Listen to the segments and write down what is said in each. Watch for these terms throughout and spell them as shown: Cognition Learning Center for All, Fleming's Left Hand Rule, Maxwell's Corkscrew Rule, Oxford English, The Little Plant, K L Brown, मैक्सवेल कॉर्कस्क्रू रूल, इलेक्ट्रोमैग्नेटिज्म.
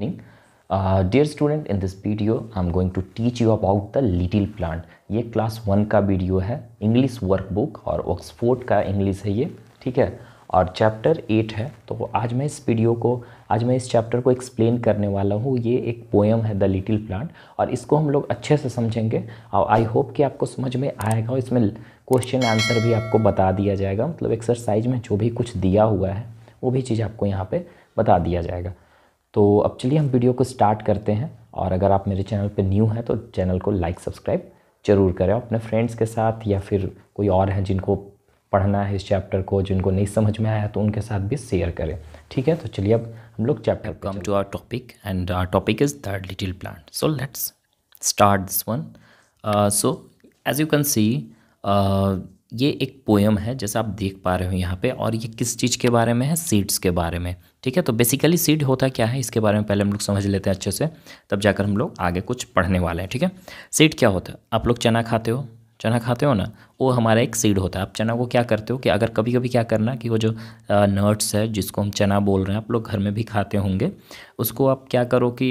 Dear student, in this video, I'm going to teach you about the little plant. ये class 1 का video है, English workbook और Oxford का English है ये, ठीक है, और चैप्टर 8 है। तो आज मैं इस चैप्टर को एक्सप्लेन करने वाला हूँ। ये एक पोएम है द लिटिल प्लांट, और इसको हम लोग अच्छे से समझेंगे और आई होप कि आपको समझ में आएगा। और इसमें क्वेश्चन आंसर भी आपको बता दिया जाएगा, मतलब एक्सरसाइज में जो भी कुछ दिया हुआ है वो भी चीज़ आपको यहाँ पर बता दिया जाएगा। तो अब चलिए हम वीडियो को स्टार्ट करते हैं। और अगर आप मेरे चैनल पे न्यू हैं तो चैनल को लाइक सब्सक्राइब जरूर करें, अपने फ्रेंड्स के साथ, या फिर कोई और है जिनको पढ़ना है इस चैप्टर को, जिनको नहीं समझ में आया तो उनके साथ भी शेयर करें, ठीक है। तो चलिए अब हम लोग chapter come to our topic, and our topic is the little plant. So let's start this one. So as you can see, ये एक पोएम है जैसा आप देख पा रहे हो यहाँ पे, और ये किस चीज़ के बारे में है? सीड्स के बारे में, ठीक है। तो बेसिकली सीड होता क्या है इसके बारे में पहले हम लोग समझ लेते हैं अच्छे से, तब जाकर हम लोग आगे कुछ पढ़ने वाले हैं, ठीक है। सीड क्या होता है? आप लोग चना खाते हो ना, वो हमारा एक सीड होता है। आप चना को क्या करते हो कि अगर कभी कभी क्या करना कि वो जो नट्स है जिसको हम चना बोल रहे हैं, आप लोग घर में भी खाते होंगे, उसको आप क्या करो कि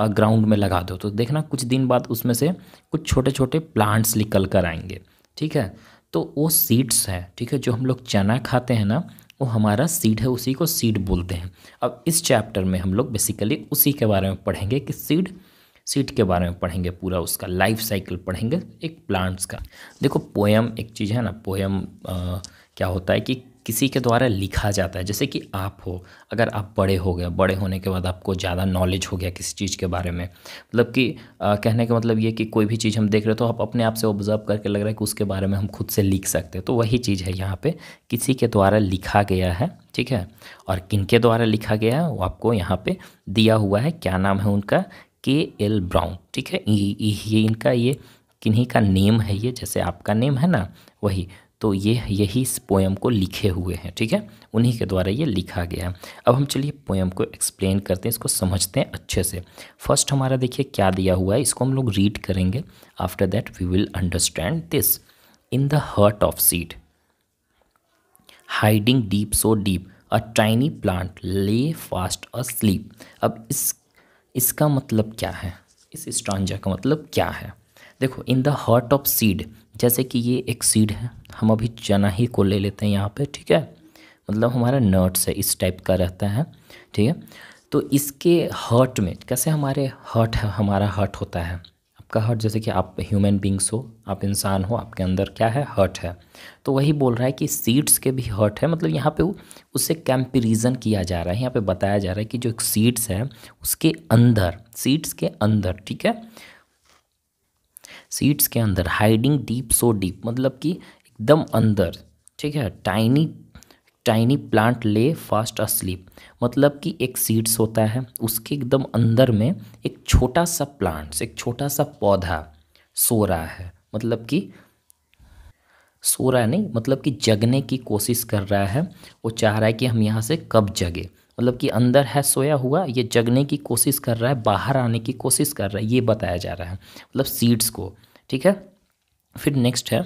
ग्राउंड में लगा दो। तो देखना कुछ दिन बाद उसमें से कुछ छोटे छोटे प्लांट्स निकल कर आएंगे, ठीक है। तो वो सीड्स हैं, ठीक है। जो हम लोग चना खाते हैं ना, वो हमारा सीड है, उसी को सीड बोलते हैं। अब इस चैप्टर में हम लोग बेसिकली उसी के बारे में पढ़ेंगे कि सीड के बारे में पढ़ेंगे, पूरा उसका लाइफ साइकिल पढ़ेंगे एक प्लांट्स का। देखो पोएम एक चीज़ है ना, पोएम क्या होता है कि किसी के द्वारा लिखा जाता है। जैसे कि आप हो, अगर आप बड़े हो गए, बड़े होने के बाद आपको ज़्यादा नॉलेज हो गया किसी चीज़ के बारे में, मतलब कि कहने का मतलब ये कि कोई भी चीज़ हम देख रहे हो तो आप अपने आप से ऑब्जर्व करके लग रहा है कि उसके बारे में हम खुद से लिख सकते हैं। तो वही चीज़ है यहाँ पे, किसी के द्वारा लिखा गया है, ठीक है। और किन के द्वारा लिखा गया है वो आपको यहाँ पर दिया हुआ है। क्या नाम है उनका? K L Brown, ठीक है। ये इनका, ये किन्हीं का नेम है, ये जैसे आपका नेम है ना, वही। तो ये यही इस पोएम को लिखे हुए हैं, ठीक है, उन्हीं के द्वारा ये लिखा गया है। अब हम चलिए पोएम को एक्सप्लेन करते हैं, इसको समझते हैं अच्छे से। फर्स्ट हमारा देखिए क्या दिया हुआ है, इसको हम लोग रीड करेंगे, after that we will understand this. In the heart of seed, hiding deep so deep, a tiny plant lay fast asleep. अब इसका मतलब क्या है, इस स्ट्रांजा का मतलब क्या है? देखो, in the heart of seed, जैसे कि ये एक सीड है, हम अभी चना ही को ले लेते हैं यहाँ पे, ठीक है, मतलब हमारा नट्स है, इस टाइप का रहता है, ठीक है। तो इसके हर्ट में, कैसे हमारे हर्ट है, हमारा हर्ट होता है, आपका हर्ट, जैसे कि आप ह्यूमन बींग्स हो, आप इंसान हो, आपके अंदर क्या है? हर्ट है। तो वही बोल रहा है कि सीड्स के भी हर्ट है, मतलब यहाँ पे उससे कंपैरिजन किया जा रहा है, यहाँ पे बताया जा रहा है कि जो सीड्स है उसके अंदर, सीड्स के अंदर, ठीक है, सीड्स के अंदर, हाइडिंग डीप सो डीप, मतलब कि एकदम अंदर, ठीक है, tiny plant lay fast asleep, मतलब कि एक सीड्स होता है, उसके एकदम अंदर में एक छोटा सा प्लांट्स, एक छोटा सा पौधा सो रहा है, मतलब कि सो रहा है नहीं, मतलब कि जगने की कोशिश कर रहा है, वो चाह रहा है कि हम यहाँ से कब जगे, मतलब कि अंदर है सोया हुआ, ये जगने की कोशिश कर रहा है, बाहर आने की कोशिश कर रहा है, ये बताया जा रहा है, मतलब सीड्स को, ठीक है। फिर नेक्स्ट है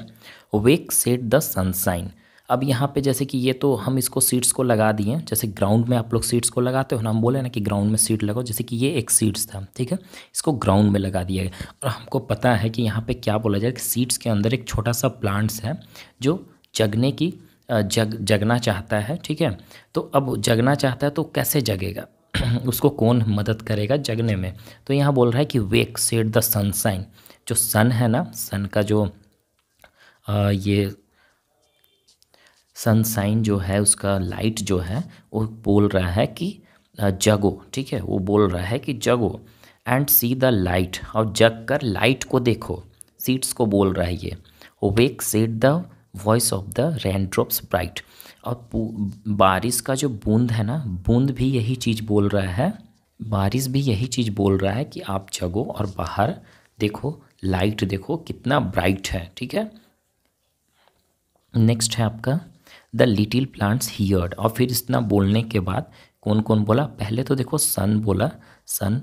वेक सेट द सनशाइन। अब यहाँ पे जैसे कि ये तो हम इसको सीड्स को लगा दिए, जैसे ग्राउंड में आप लोग सीड्स को लगाते हो ना, हम बोले ना कि ग्राउंड में सीड लगाओ, जैसे कि ये एक सीड्स था, ठीक है, इसको ग्राउंड में लगा दिया गया। और हमको पता है कि यहाँ पे क्या बोला जाए कि सीड्स के अंदर एक छोटा सा प्लांट्स है जो जगने की जगना चाहता है, ठीक है। तो अब जगना चाहता है तो कैसे जगेगा, उसको कौन मदद करेगा जगने में? तो यहाँ बोल रहा है कि वेक सेट द सनशाइन, जो सन है ना, सन का जो ये सनशाइन जो है, उसका लाइट जो है, वो बोल रहा है कि जगो, ठीक है, वो बोल रहा है कि जगो एंड सी द लाइट, और जग कर लाइट को देखो, सीड्स को बोल रहा है ये। Wake said the voice of the rain drops bright, और बारिश का जो बूंद है ना, बूंद भी यही चीज़ बोल रहा है, बारिश भी यही चीज़ बोल रहा है कि आप जगो और बाहर देखो, लाइट देखो कितना ब्राइट है, ठीक है। नेक्स्ट है आपका द लिटिल प्लांट्स हियर्ड, और फिर इतना बोलने के बाद कौन कौन बोला? पहले तो देखो सन बोला, सन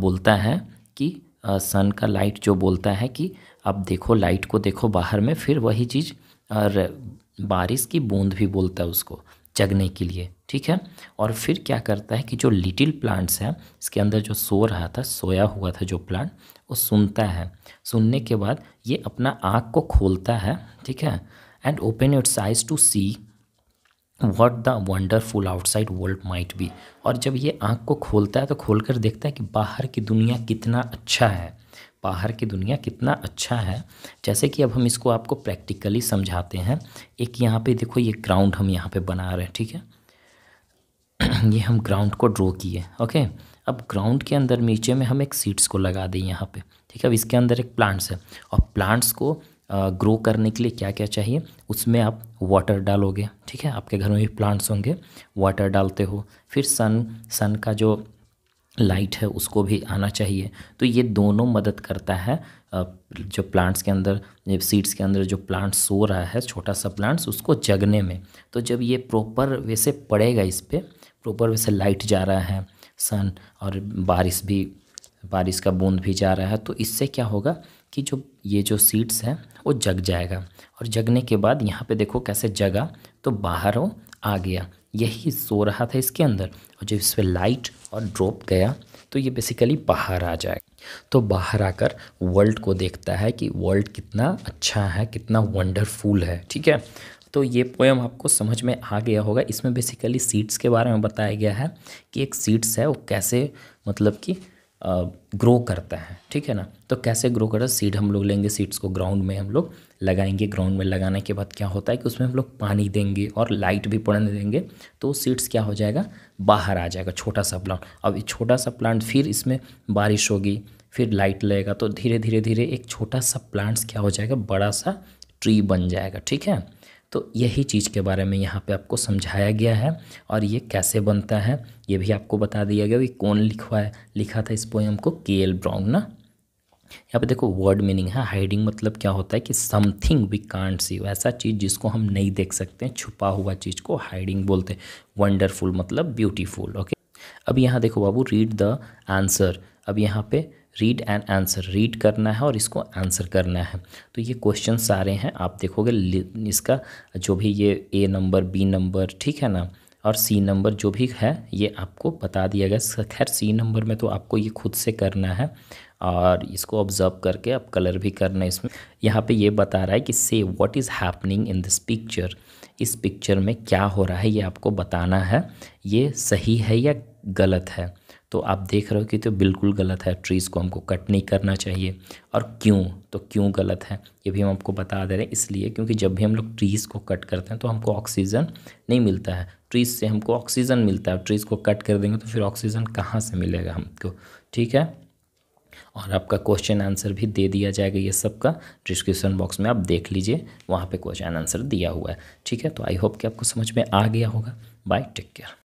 बोलता है कि सन का लाइट जो बोलता है कि आप देखो, लाइट को देखो बाहर में। फिर वही चीज़ और बारिश की बूंद भी बोलता है उसको, जगने के लिए, ठीक है। और फिर क्या करता है कि जो लिटिल प्लांट्स हैं इसके अंदर जो सोया हुआ था जो प्लांट, वो सुनता है। सुनने के बाद ये अपना आँख को खोलता है, ठीक है, and open its eyes to see what the wonderful outside world might be. और जब ये आँख को खोलता है तो खोलकर देखता है कि बाहर की दुनिया कितना अच्छा है, बाहर की दुनिया कितना अच्छा है। जैसे कि अब हम इसको आपको प्रैक्टिकली समझाते हैं। एक यहाँ पे देखो, ये ग्राउंड हम यहाँ पे बना रहे हैं, ठीक है। ये हम ग्राउंड को ड्रॉ किए, ओके। अब ग्राउंड के अंदर नीचे में हम एक सीड्स को लगा दें यहाँ पे, ठीक है। अब इसके अंदर एक प्लांट्स है और प्लांट्स को ग्रो करने के लिए क्या क्या चाहिए, उसमें आप वाटर डालोगे, ठीक है। आपके घर में भी प्लांट्स होंगे, वाटर डालते हो, फिर सन का जो लाइट है उसको भी आना चाहिए। तो ये दोनों मदद करता है। जो प्लांट्स के अंदर, सीड्स के अंदर जो प्लांट सो रहा है, छोटा सा प्लांट्स, उसको जगने में। तो जब ये प्रॉपर वे से पड़ेगा, इस पर प्रॉपर वे से लाइट जा रहा है, सन, और बारिश का बूंद भी जा रहा है, तो इससे क्या होगा कि जो ये जो सीड्स हैं वो जग जाएगा। और जगने के बाद यहाँ पे देखो कैसे जगा, तो बाहर वो आ गया, यही सो रहा था इसके अंदर। और जब इस पर लाइट और ड्रॉप गया तो ये बेसिकली बाहर आ जाएगा। तो बाहर आकर वर्ल्ड को देखता है कि वर्ल्ड कितना अच्छा है, कितना वंडरफुल है, ठीक है। तो ये पोएम आपको समझ में आ गया होगा। इसमें बेसिकली सीड्स के बारे में बताया गया है कि एक सीड्स है वो कैसे, मतलब कि ग्रो करता है, ठीक है ना। तो कैसे ग्रो करता है, सीड हम लोग लेंगे, सीड्स को ग्राउंड में हम लोग लगाएंगे। ग्राउंड में लगाने के बाद क्या होता है कि उसमें हम लोग पानी देंगे और लाइट भी पड़ने देंगे, तो सीड्स क्या हो जाएगा, बाहर आ जाएगा, छोटा सा प्लांट। अब छोटा सा प्लांट, फिर इसमें बारिश होगी, फिर लाइट लगेगा, तो धीरे धीरे धीरे एक छोटा सा प्लांट्स क्या हो जाएगा, बड़ा सा ट्री बन जाएगा, ठीक है। तो यही चीज़ के बारे में यहाँ पे आपको समझाया गया है। और ये कैसे बनता है ये भी आपको बता दिया गया कि कौन लिखा था इस पोएम को, KL ब्राउन ना। यहाँ पे देखो वर्ड मीनिंग है, हाइडिंग मतलब क्या होता है कि समथिंग वी कांट सी, ऐसा चीज़ जिसको हम नहीं देख सकते, छुपा हुआ चीज़ को हाइडिंग बोलते हैं। वंडरफुल मतलब ब्यूटीफुल, ओके। अब यहाँ देखो बाबू, रीड द आंसर। अब यहाँ पे रीड एंड आंसर, रीड करना है और इसको आंसर करना है। तो ये क्वेश्चन सारे हैं, आप देखोगे इसका जो भी, ये ए नंबर, बी नंबर, ठीक है ना, और सी नंबर जो भी है ये आपको बता दिया गया। खैर सी नंबर में तो आपको ये खुद से करना है और इसको ऑब्जर्व करके आप कलर भी करना है इसमें। यहाँ पे ये बता रहा है कि से what is happening in this picture, इस पिक्चर में क्या हो रहा है ये आपको बताना है। ये सही है या गलत है, तो आप देख रहे हो कि तो बिल्कुल गलत है, ट्रीज़ को हमको कट नहीं करना चाहिए। और क्यों, तो क्यों गलत है ये भी हम आपको बता दे रहे हैं, इसलिए क्योंकि जब भी हम लोग ट्रीज़ को कट करते हैं तो हमको ऑक्सीजन नहीं मिलता है, ट्रीज़ से हमको ऑक्सीजन मिलता है। ट्रीज़ को कट कर देंगे तो फिर ऑक्सीजन कहाँ से मिलेगा हमको, ठीक है। और आपका क्वेश्चन आंसर भी दे दिया जाएगा, ये सब का डिस्क्रिप्शन बॉक्स में आप देख लीजिए, वहाँ पर क्वेश्चन आंसर दिया हुआ है, ठीक है। तो आई होप कि आपको समझ में आ गया होगा। Bye, take care.